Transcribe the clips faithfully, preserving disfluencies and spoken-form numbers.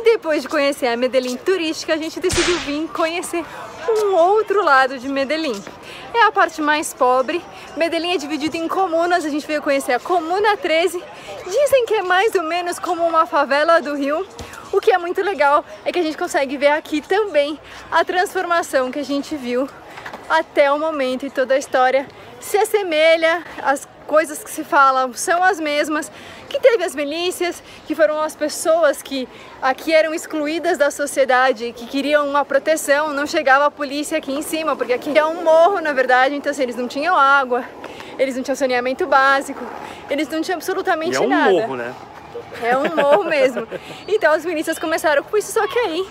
E depois de conhecer a Medellín turística, a gente decidiu vir conhecer um outro lado de Medellín. É a parte mais pobre. Medellín é dividida em comunas, a gente veio conhecer a Comuna treze. Dizem que é mais ou menos como uma favela do Rio. O que é muito legal é que a gente consegue ver aqui também a transformação que a gente viu até o momento e toda a história se assemelha, as coisas que se falam são as mesmas, que teve as milícias, que foram as pessoas que aqui eram excluídas da sociedade, que queriam uma proteção, não chegava a polícia aqui em cima, porque aqui é um morro, na verdade, então assim, eles não tinham água, eles não tinham saneamento básico, eles não tinham absolutamente nada. E é um nada. morro, né? É um morro mesmo. Então as milícias começaram com isso, só que aí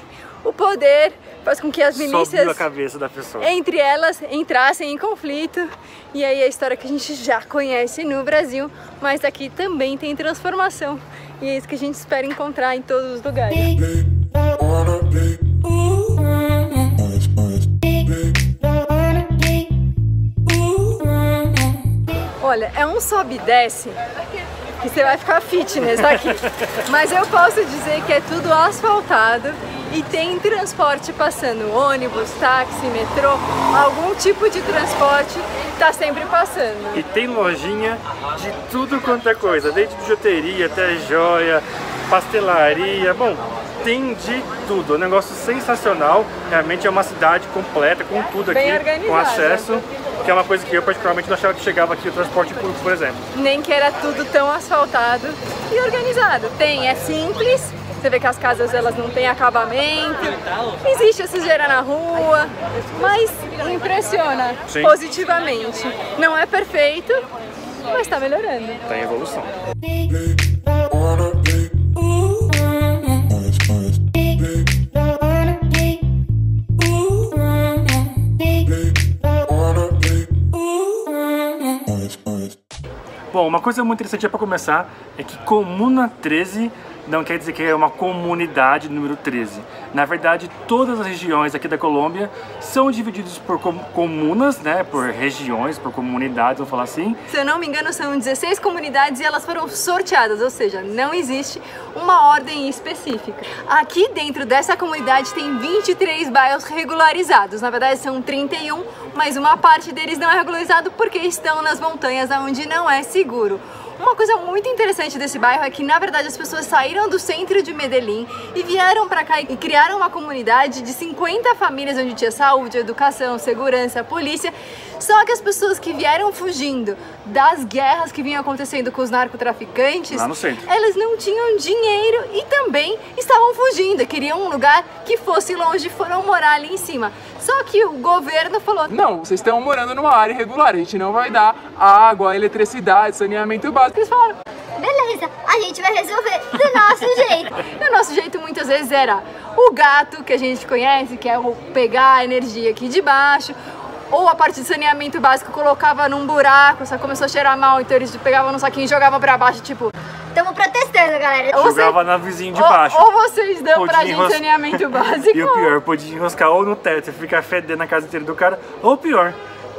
o poder faz com que as milícias... Sobe a cabeça da pessoa. Entre elas entrassem em conflito. E aí a história que a gente já conhece no Brasil, mas aqui também tem transformação. E é isso que a gente espera encontrar em todos os lugares. Olha, é um sobe e desce que você vai ficar fitness aqui. Mas eu posso dizer que é tudo asfaltado e tem transporte passando, ônibus, táxi, metrô, algum tipo de transporte tá sempre passando. E tem lojinha de tudo quanto é coisa, desde bijuteria até joia, pastelaria, bom, tem de tudo. É um negócio sensacional, realmente é uma cidade completa, com tudo aqui, com acesso. Que é uma coisa que eu particularmente não achava que chegava aqui o transporte público, por exemplo. Nem que era tudo tão asfaltado e organizado. Tem, é simples, você vê que as casas elas não têm acabamento, existe a sujeira na rua, mas impressiona. Sim. Positivamente. Não é perfeito, mas está melhorando. Tá em evolução. Bom, uma coisa muito interessante para começar é que Comuna treze não quer dizer que é uma comunidade número treze. Na verdade, todas as regiões aqui da Colômbia são divididas por com comunas, né, por regiões, por comunidades, vamos falar assim. Se eu não me engano, são dezesseis comunidades e elas foram sorteadas, ou seja, não existe uma ordem específica. Aqui dentro dessa comunidade tem vinte e três bairros regularizados, na verdade são trinta e um, mas uma parte deles não é regularizado porque estão nas montanhas onde não é seguro. Uma coisa muito interessante desse bairro é que, na verdade, as pessoas saíram do centro de Medellín e vieram para cá e criaram uma comunidade de cinquenta famílias onde tinha saúde, educação, segurança, polícia. Só que as pessoas que vieram fugindo das guerras que vinham acontecendo com os narcotraficantes, lá no centro, elas não tinham dinheiro e também estavam fugindo, queriam um lugar que fosse longe, foram morar ali em cima. Só que o governo falou: não, vocês estão morando numa área irregular, a gente não vai dar água, eletricidade, saneamento básico. Eles falaram: beleza, a gente vai resolver do nosso jeito. E o nosso jeito muitas vezes era o gato que a gente conhece, que é o pegar a energia aqui de baixo, ou a parte de saneamento básico colocava num buraco, só começou a cheirar mal, então eles pegavam no saquinho e jogavam pra baixo, tipo... Estamos protestando, galera. Ou jogava você... na vizinha de baixo. Ou, ou vocês dão podia pra gente enros... saneamento básico. E o pior, podia enroscar ou no teto e ficar fedendo a casa inteira do cara, ou pior,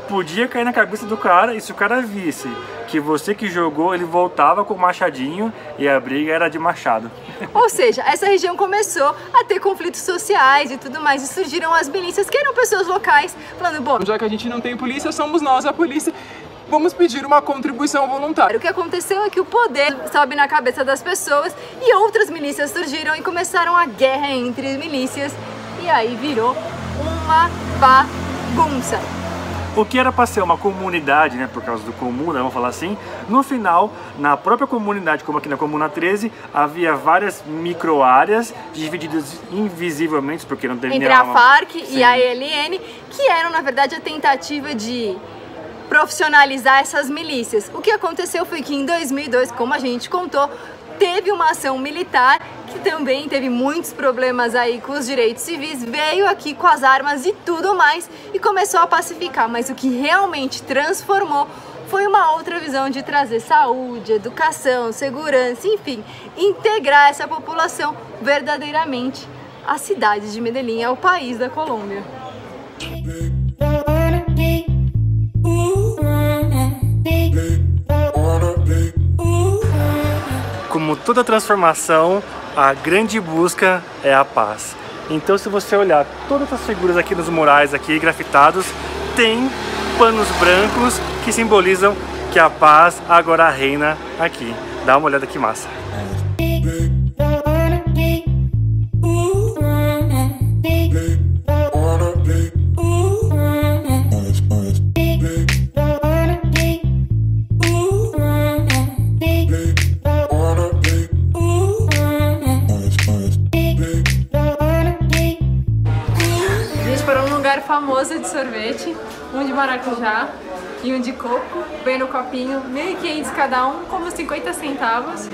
podia cair na cabeça do cara e se o cara visse que você que jogou, ele voltava com o machadinho e a briga era de machado. Ou seja, essa região começou a ter conflitos sociais e tudo mais, e surgiram as milícias, que eram pessoas locais, falando: bom, já que a gente não tem polícia, somos nós a polícia, vamos pedir uma contribuição voluntária. O que aconteceu é que o poder sobe na cabeça das pessoas e outras milícias surgiram e começaram a guerra entre milícias, e aí virou uma bagunça. O que era para ser uma comunidade, né, por causa do comuna, vamos falar assim, no final, na própria comunidade, como aqui na Comuna treze, havia várias micro-áreas divididas invisivelmente, porque não teve nenhuma... Entre a Farc e a E L N, que eram, na verdade, a tentativa de profissionalizar essas milícias. O que aconteceu foi que em dois mil e dois, como a gente contou, teve uma ação militar que também teve muitos problemas aí com os direitos civis, veio aqui com as armas e tudo mais e começou a pacificar, mas o que realmente transformou foi uma outra visão de trazer saúde, educação, segurança, enfim, integrar essa população verdadeiramente à cidade de Medellín, ao país da Colômbia. como toda transformação, a grande busca é a paz. Então, se você olhar todas as figuras aqui nos murais aqui grafitados, tem panos brancos que simbolizam que a paz agora reina aqui. Dá uma olhada que massa. Famosa de sorvete, um de maracujá e um de coco, bem no copinho, mil e quinhentos cada um, como cinquenta centavos.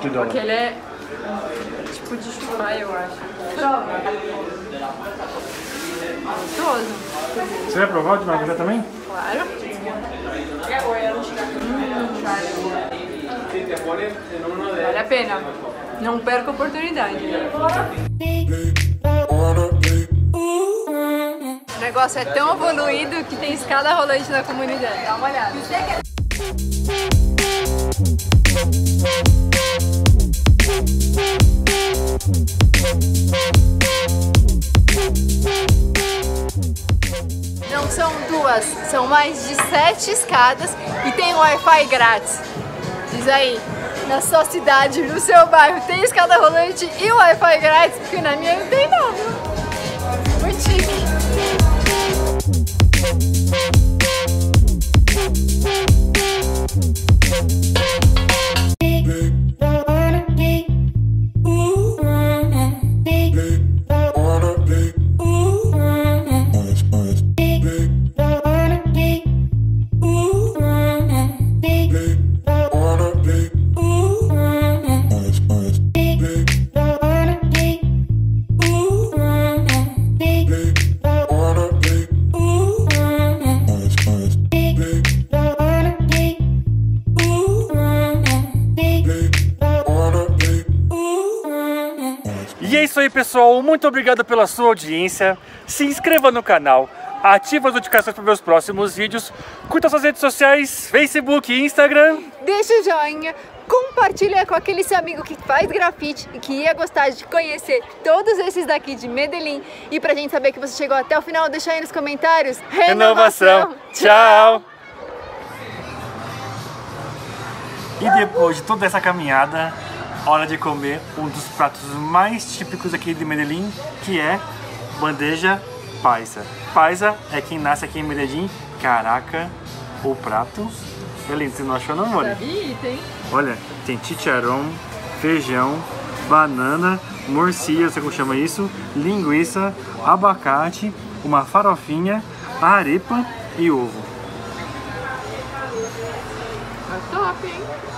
De dólar. Porque ele é tipo de chupar, eu acho. Prova. Gostoso. Você vai provar o de maracujá também? Claro. Hum. Vale a pena. Não perca a oportunidade. O negócio é tão evoluído que tem escada rolante na comunidade. Dá uma olhada. Não são duas, são mais de sete escadas e tem Wi-Fi grátis. Diz aí, na sua cidade, no seu bairro, tem escada rolante e Wi-Fi grátis? Porque na minha não tem não. Muito chique. E é isso aí, pessoal, muito obrigado pela sua audiência, se inscreva no canal, ative as notificações para meus próximos vídeos, curta suas redes sociais, Facebook e Instagram, deixa o joinha, compartilha com aquele seu amigo que faz grafite e que ia gostar de conhecer todos esses daqui de Medellín, e pra gente saber que você chegou até o final, deixa aí nos comentários, renovação, renovação. Tchau! E depois de toda essa caminhada, hora de comer um dos pratos mais típicos aqui de Medellín, que é bandeja paisa. Paisa é quem nasce aqui em Medellín. Caraca, o prato é lindo, você não achou não, amor? Olha, tem chicharrão, feijão, banana, morcilla, não sei como chama isso, linguiça, abacate, uma farofinha, arepa e ovo. É top, hein?